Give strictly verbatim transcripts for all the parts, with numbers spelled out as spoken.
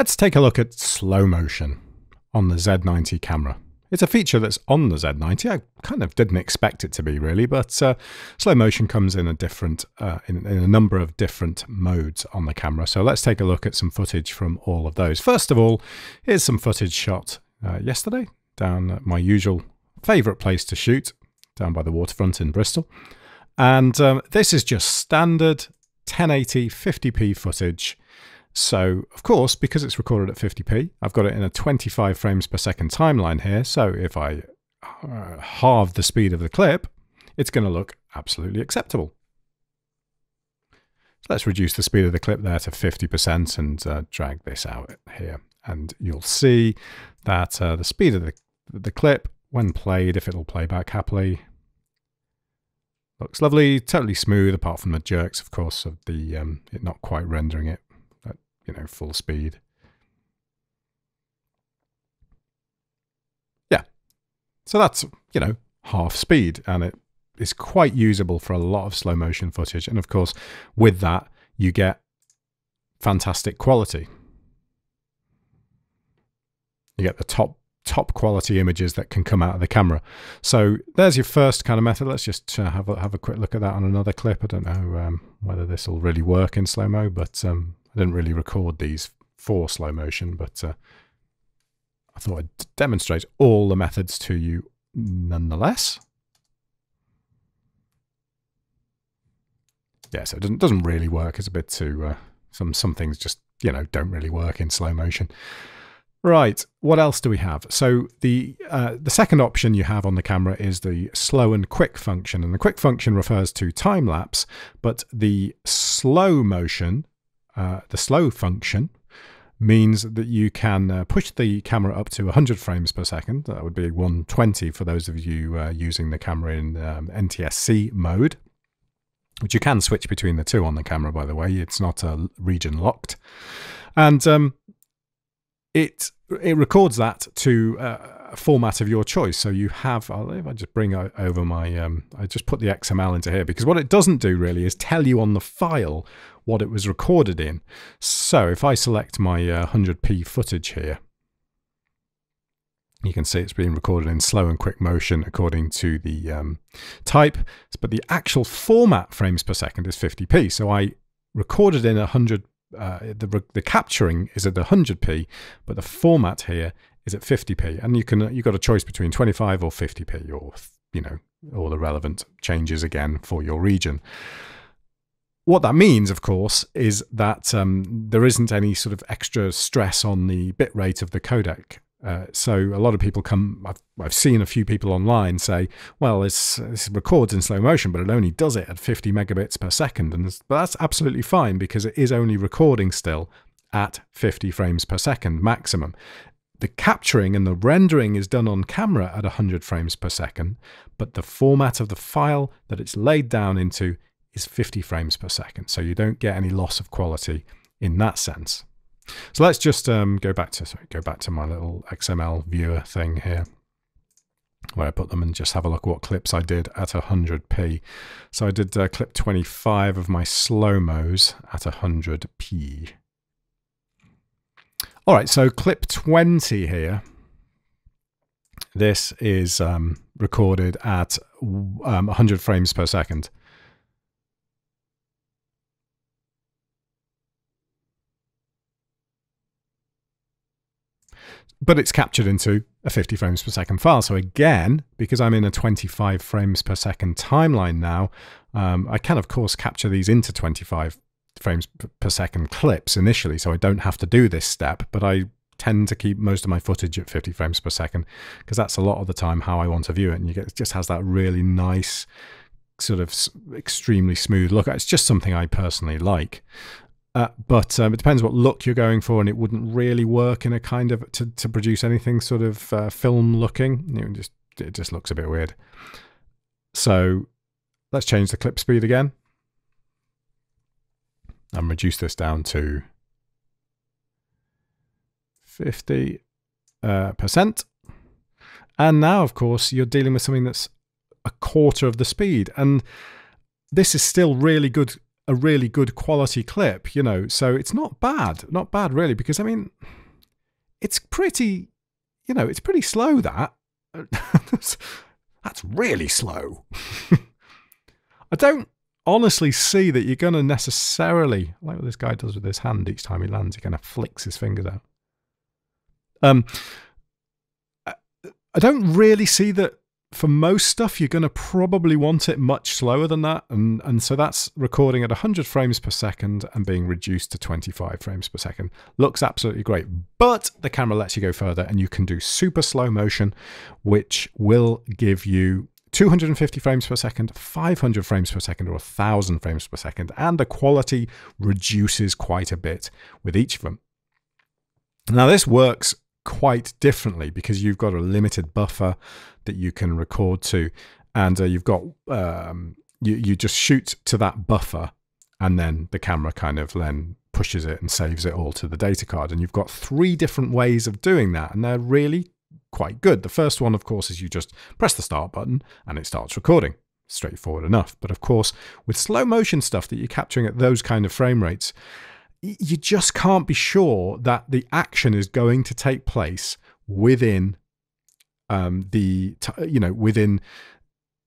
Let's take a look at slow motion on the Z ninety camera. It's a feature that's on the Z ninety. I kind of didn't expect it to be really, but uh, slow motion comes in a different, uh, in, in a number of different modes on the camera. So let's take a look at some footage from all of those. First of all, here's some footage shot uh, yesterday down at my usual favorite place to shoot, down by the waterfront in Bristol. And um, this is just standard ten eighty, fifty p footage. So, of course, because it's recorded at fifty p, I've got it in a twenty-five frames per second timeline here. So if I uh, halve the speed of the clip, it's going to look absolutely acceptable. So let's reduce the speed of the clip there to fifty percent and uh, drag this out here. And you'll see that uh, the speed of the, the clip, when played, if it'll play back happily, looks lovely, totally smooth, apart from the jerks, of course, of the um, it not quite rendering it at, you know, full speed. Yeah, so that's, you know, half speed, and it is quite usable for a lot of slow motion footage. And of course, with that, you get fantastic quality. You get the top top quality images that can come out of the camera. So there's your first kind of method. Let's just uh, have, a, have a quick look at that on another clip. I don't know um, whether this will really work in slow-mo, but um, I didn't really record these for slow motion, but uh, I thought I'd demonstrate all the methods to you nonetheless. Yeah, so it doesn't, doesn't really work. It's a bit too, uh, some, some things just, you know, don't really work in slow motion. Right, what else do we have? So the uh, the second option you have on the camera is the slow and quick function. And the quick function refers to time lapse, but the slow motion, uh, the slow function, means that you can uh, push the camera up to one hundred frames per second. That would be one twenty for those of you uh, using the camera in um, N T S C mode, which you can switch between the two on the camera, by the way. It's not uh, region locked. And... Um, It it records that to a format of your choice. So you have, I'll, if I just bring over my, um, I just put the X M L into here, because what it doesn't do really is tell you on the file what it was recorded in. So if I select my uh, one hundred p footage here, you can see it's being recorded in slow and quick motion according to the um, type, but the actual format frames per second is fifty p. So I recorded in one hundred p. Uh, the, the capturing is at the one hundred p, but the format here is at fifty p, and you can you've got a choice between twenty-five or fifty p, or, you know, all the relevant changes again for your region. What that means, of course, is that um, there isn't any sort of extra stress on the bit rate of the codec. Uh, so a lot of people come, I've, I've seen a few people online say, well, it's, it records in slow motion, but it only does it at fifty megabits per second. And but that's absolutely fine, because it is only recording still at fifty frames per second maximum. The capturing and the rendering is done on camera at one hundred frames per second, but the format of the file that it's laid down into is fifty frames per second. So you don't get any loss of quality in that sense. So let's just um, go back to sorry, go back to my little X M L viewer thing here, where I put them, and just have a look what clips I did at one hundred p. So I did uh, clip twenty-five of my slow-mos at one hundred p. All right, so clip twenty here. This is um, recorded at um, one hundred frames per second. But it's captured into a fifty frames per second file. So again, because I'm in a twenty-five frames per second timeline now, um, I can, of course, capture these into twenty-five frames per second clips initially, so I don't have to do this step, but I tend to keep most of my footage at fifty frames per second, because that's a lot of the time how I want to view it, and you get, it just has that really nice, sort of extremely smooth look. It's just something I personally like. Uh, but um, it depends what look you're going for, and it wouldn't really work in a kind of to, to produce anything sort of uh, film looking. It just it just looks a bit weird. So let's change the clip speed again and reduce this down to fifty percent. Uh, and now, of course, you're dealing with something that's a quarter of the speed, and this is still really good a really good quality clip, you know, so it's not bad, not bad really, because I mean, it's pretty, you know, it's pretty slow, that. That's really slow. I don't honestly see that you're going to necessarily, like what this guy does with his hand each time he lands, he kind of flicks his fingers out. Um, I, I don't really see that for most stuff you're going to probably want it much slower than that, and, and so that's recording at one hundred frames per second and being reduced to twenty-five frames per second. Looks absolutely great, but the camera lets you go further and you can do super slow motion, which will give you two hundred fifty frames per second, five hundred frames per second, or one thousand frames per second, and the quality reduces quite a bit with each of them. Now this works quite differently because you've got a limited buffer that you can record to, and uh, you've got um, you, you just shoot to that buffer, and then the camera kind of then pushes it and saves it all to the data card, and you've got three different ways of doing that, and they're really quite good. The first one, of course, is you just press the start button and it starts recording. Straightforward enough, but of course with slow motion stuff that you're capturing at those kind of frame rates, you just can't be sure that the action is going to take place within um, the, you know, within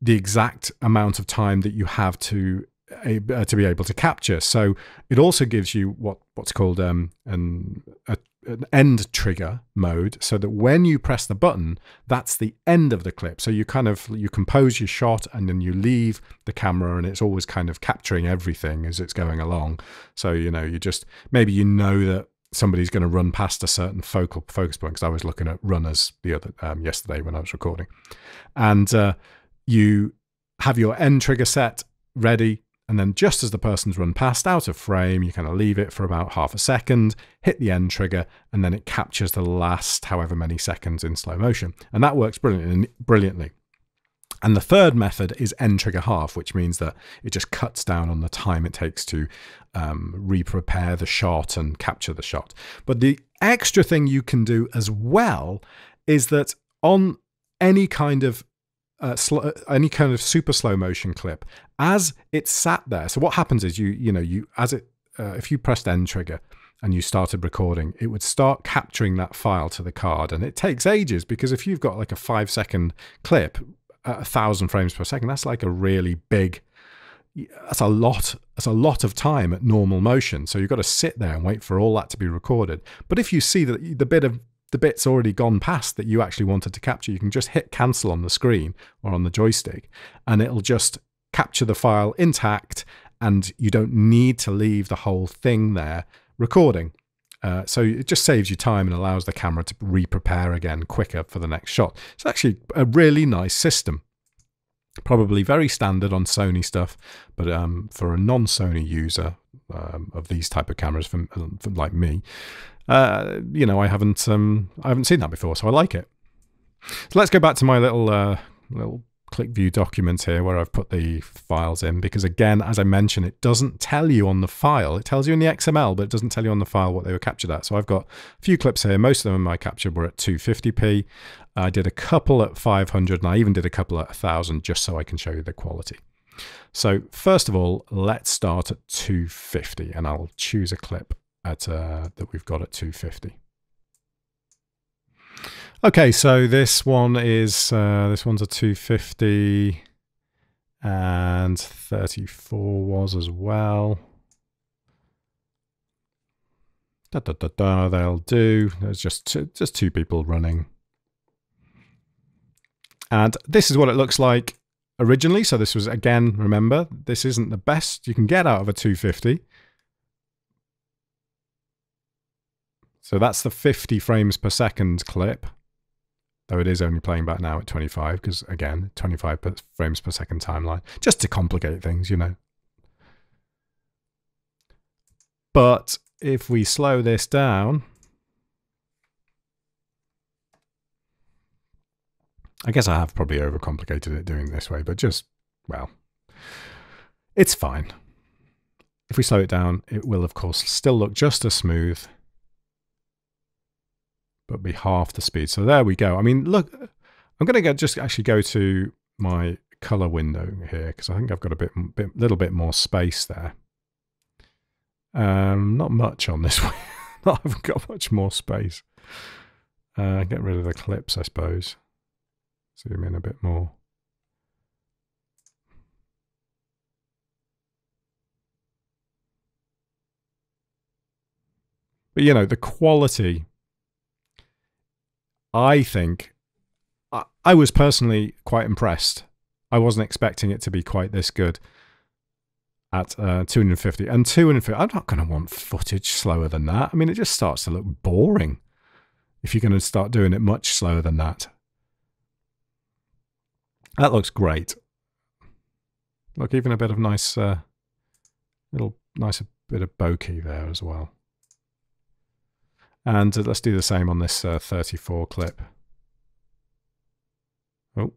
the exact amount of time that you have to uh, to be able to capture. So it also gives you what what's called um, an a, an end trigger mode, so that when you press the button, that's the end of the clip. So you kind of you compose your shot and then you leave the camera, and it's always kind of capturing everything as it's going along. So, you know, you just, maybe you know that somebody's going to run past a certain focal focus point, because I was looking at runners the other um, yesterday when I was recording, and uh, you have your end trigger set ready. And then just as the person's run past out of frame, you kind of leave it for about half a second, hit the end trigger, and then it captures the last however many seconds in slow motion. And that works brilliantly. And the third method is end trigger half, which means that it just cuts down on the time it takes to um, re-prepare the shot and capture the shot. But the extra thing you can do as well is that on any kind of Uh, slow, any kind of super slow motion clip, as it's sat there. So what happens is you you know you as it uh, if you pressed end trigger and you started recording, it would start capturing that file to the card, and it takes ages, because if you've got like a five second clip at a thousand frames per second, that's like a really big, that's a lot that's a lot of time at normal motion. So you've got to sit there and wait for all that to be recorded. But if you see that the bit of the bit's already gone past that you actually wanted to capture, you can just hit cancel on the screen or on the joystick, and it'll just capture the file intact, and you don't need to leave the whole thing there recording. Uh, so it just saves you time and allows the camera to re-prepare again quicker for the next shot. It's actually a really nice system. Probably very standard on Sony stuff, but um, for a non-Sony user um, of these type of cameras, from, from like me, Uh, you know, I haven't um, I haven't seen that before, so I like it. So let's go back to my little uh, little click view document here where I've put the files in, because again, as I mentioned, it doesn't tell you on the file. It tells you in the X M L, but it doesn't tell you on the file what they were captured at. So I've got a few clips here. Most of them I captured were at two fifty p. I did a couple at five hundred, and I even did a couple at one thousand just so I can show you the quality. So first of all, let's start at two fifty, and I'll choose a clip at uh, that we've got at two fifty. Okay, so this one is uh, this one's a two fifty, and thirty-four was as well. Da, da, da, da, they'll do. There's just two, just two people running, and this is what it looks like originally. So this was, again, remember, this isn't the best you can get out of a two fifty. So that's the fifty frames per second clip, though it is only playing back now at twenty-five, because again, twenty-five frames per second timeline, just to complicate things, you know. But if we slow this down, I guess I have probably overcomplicated it doing it this way, but just, well, it's fine. If we slow it down, it will, of course, still look just as smooth, but be half the speed. So there we go. I mean, look, I'm going to go, just actually go to my color window here, because I think I've got a bit, bit, little bit more space there. Um, not much on this one. I haven't got much more space. Uh, get rid of the clips, I suppose. Zoom in a bit more. But, you know, the quality, I think, I, I was personally quite impressed. I wasn't expecting it to be quite this good at uh, two hundred fifty. And two hundred fifty, I'm not going to want footage slower than that. I mean, it just starts to look boring if you're going to start doing it much slower than that. That looks great. Look, even a bit of nice, uh, little nice bit of bokeh there as well. And let's do the same on this uh, thirty-four clip. Oh.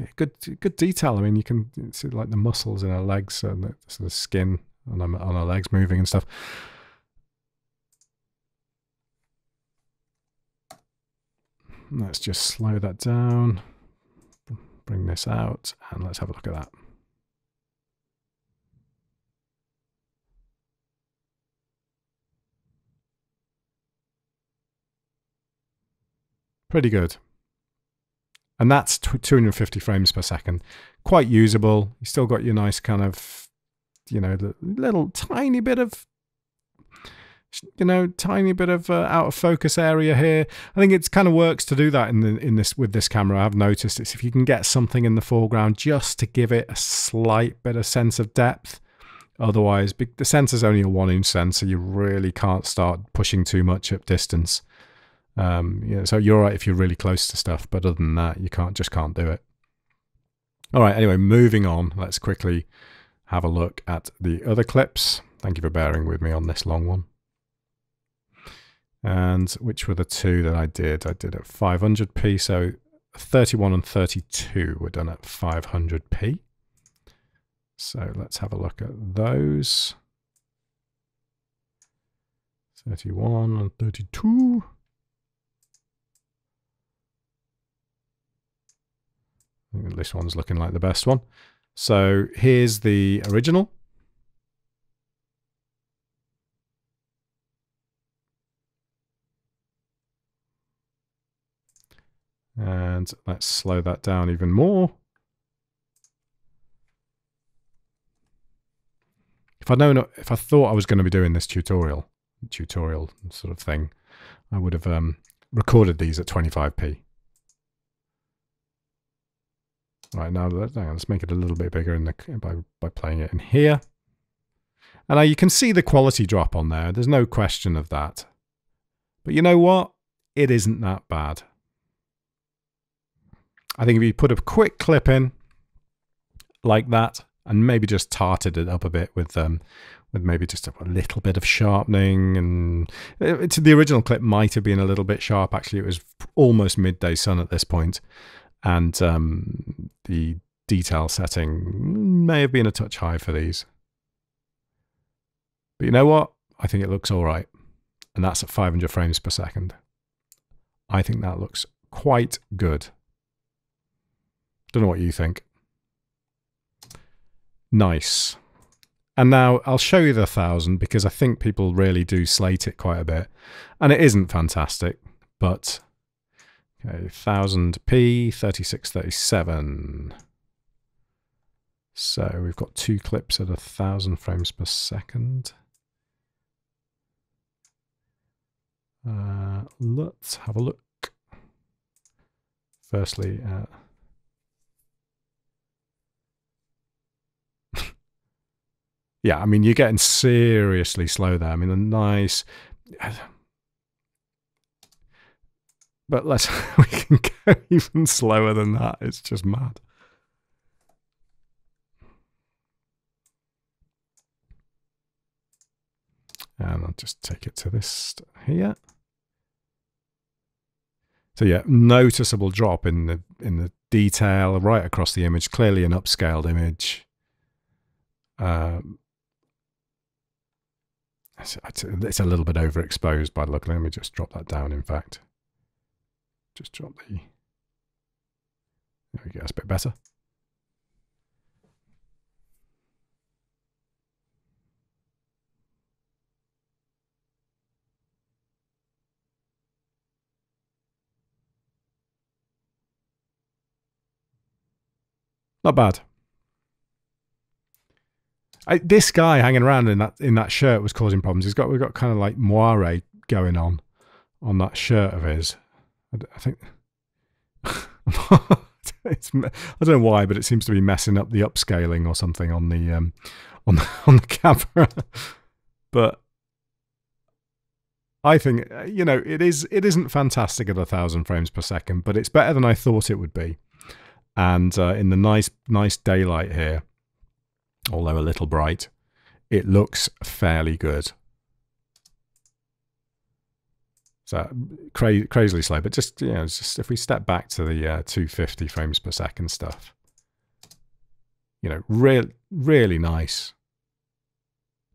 Okay, good, good detail. I mean, you can see like the muscles in her legs and the, so the skin on her, on her legs moving and stuff. Let's just slow that down, bring this out, and let's have a look at that. Pretty good. And that's two hundred fifty frames per second. Quite usable. You still got your nice kind of, you know, the little tiny bit of, you know, tiny bit of uh, out of focus area here. I think it's kind of works to do that in the, in this with this camera. I've noticed it's if you can get something in the foreground just to give it a slight bit of sense of depth. Otherwise, the sensor's only a one-inch sensor. You really can't start pushing too much at distance. Um, yeah, so you're right if you're really close to stuff, but other than that, you can't just can't do it. All right, anyway, moving on, let's quickly have a look at the other clips. Thank you for bearing with me on this long one. And which were the two that I did? I did at five hundred p, so thirty-one and thirty-two were done at five hundred p. So let's have a look at those. thirty-one and thirty-two. I think this one's looking like the best one. So here's the original. And let's slow that down even more. If I'd known, if I thought I was going to be doing this tutorial, tutorial sort of thing, I would have um, recorded these at twenty-five p. Right, now hang on, let's make it a little bit bigger in the, by, by playing it in here. And now you can see the quality drop on there. There's no question of that. But you know what? It isn't that bad. I think if you put a quick clip in like that and maybe just tarted it up a bit with um, with maybe just a little bit of sharpening, and it's, the original clip might have been a little bit sharp. Actually, it was almost midday sun at this point. And um, the detail setting may have been a touch high for these. But you know what? I think it looks all right. And that's at five hundred frames per second. I think that looks quite good. Don't know what you think. Nice. And now I'll show you the one thousand because I think people really do slate it quite a bit. And it isn't fantastic, but... Okay, one thousand p, thirty-six thirty-seven. So we've got two clips at one thousand frames per second. Uh, let's have a look. Firstly, uh... yeah, I mean, you're getting seriously slow there. I mean, a nice... But let's, we can go even slower than that. It's just mad. And I'll just take it to this here. So yeah, noticeable drop in the in the detail right across the image. Clearly an upscaled image. Um, it's, it's a little bit overexposed by the look. Let me just drop that down. In fact. Just drop the, there we go, that's a bit better. Not bad. I, this guy hanging around in that in that shirt was causing problems. He's got we've got kind of like moire going on on that shirt of his. I, I think it's, I don't know why, but it seems to be messing up the upscaling or something on the um, on the, on the camera. But I think, you know, it is it isn't fantastic at a thousand frames per second, but it's better than I thought it would be. And uh, in the nice nice daylight here, although a little bright, it looks fairly good. So cra crazily slow, but just, you know, just if we step back to the uh, two fifty frames per second stuff, you know, real really nice,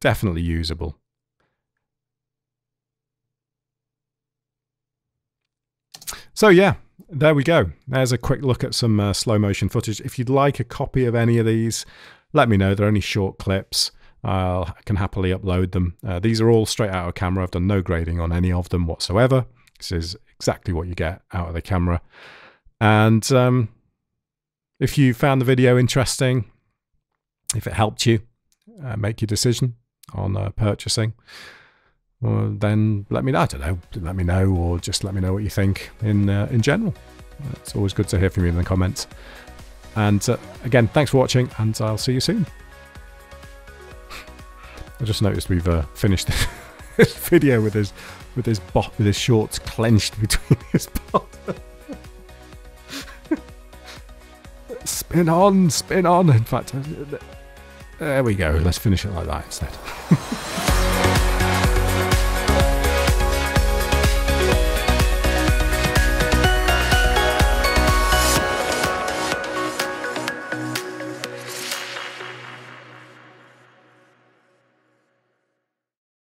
definitely usable. So yeah, there we go. There's a quick look at some uh, slow motion footage. If you'd like a copy of any of these, let me know. They're only short clips. Uh, I can happily upload them. Uh, these are all straight out of camera. I've done no grading on any of them whatsoever. This is exactly what you get out of the camera. And um, if you found the video interesting, if it helped you uh, make your decision on uh, purchasing, well, then let me know. I don't know. Let me know, or just let me know what you think in, uh, in general. It's always good to hear from you in the comments. And uh, again, thanks for watching, and I'll see you soon. I just noticed we've uh, finished this video with his with his bot with his shorts clenched between his bottom. Spin on, spin on. In fact, there we go. Let's finish it like that instead.